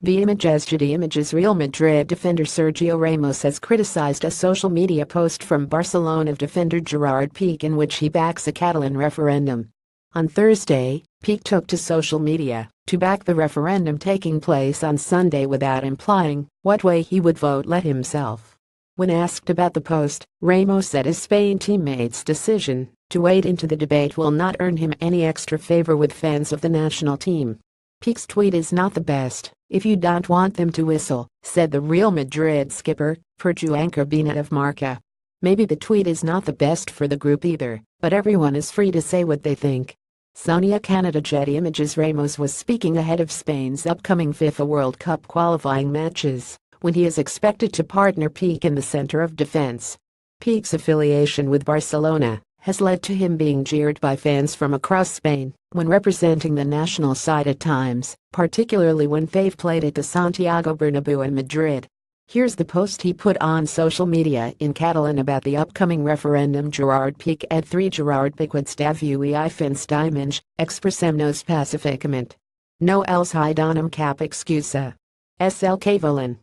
The image as Getty Images Real Madrid defender Sergio Ramos has criticized a social media post from Barcelona defender Gerard Piqué in which he backs a Catalan referendum. On Thursday, Piqué took to social media to back the referendum taking place on Sunday without implying what way he would vote let himself. When asked about the post, Ramos said his Spain teammates' decision to wade into the debate will not earn him any extra favor with fans of the national team. Piqué's tweet is not the best, if you don't want them to whistle, said the Real Madrid skipper, per Juan Corbina of Marca. Maybe the tweet is not the best for the group either, but everyone is free to say what they think. Sonia Canada Getty Images Ramos was speaking ahead of Spain's upcoming FIFA World Cup qualifying matches, when he is expected to partner Piqué in the center of defense. Piqué's affiliation with Barcelona has led to him being jeered by fans from across Spain when representing the national side at times, particularly when they've played at the Santiago Bernabéu and Madrid. Here's the post he put on social media in Catalan about the upcoming referendum. Gerard Piqué at 3 Gerard Piqué WEI Fins Dimenj, Expressemos Pacificament. No els hi donem cap excusa. SL Cavalen.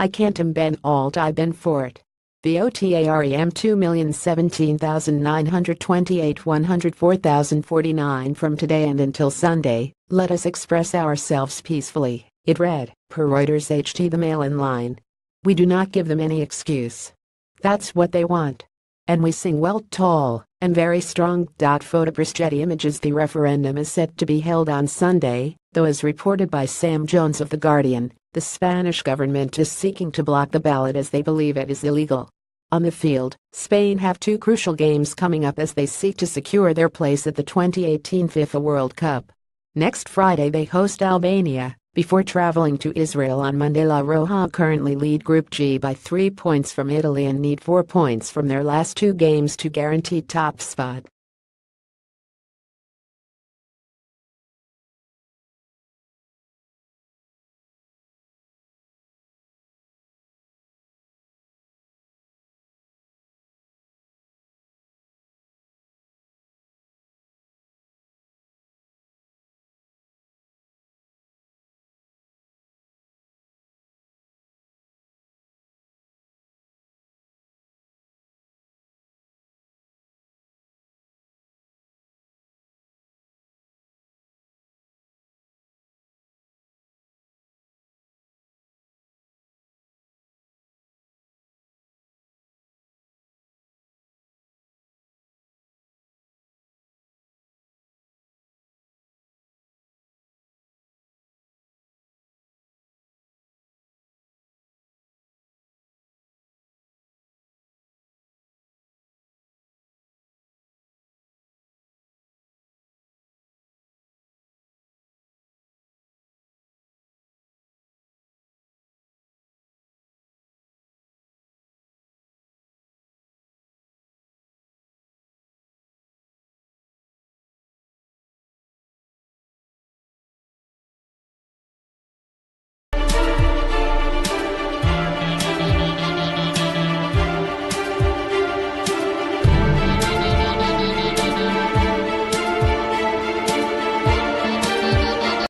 I can't imben alt I ben for it. The OTAREM 2,017,928 104,049 from today and until Sunday, let us express ourselves peacefully, it read, per Reuters HT the mail-in line. We do not give them any excuse. That's what they want. And we sing well tall and very strong. Photopres Getty Images. The referendum is set to be held on Sunday, though as reported by Sam Jones of The Guardian, the Spanish government is seeking to block the ballot as they believe it is illegal. On the field, Spain have two crucial games coming up as they seek to secure their place at the 2018 FIFA World Cup. Next Friday they host Albania, before traveling to Israel on Monday. La Roja currently lead Group G by 3 points from Italy and need 4 points from their last 2 games to guarantee top spot.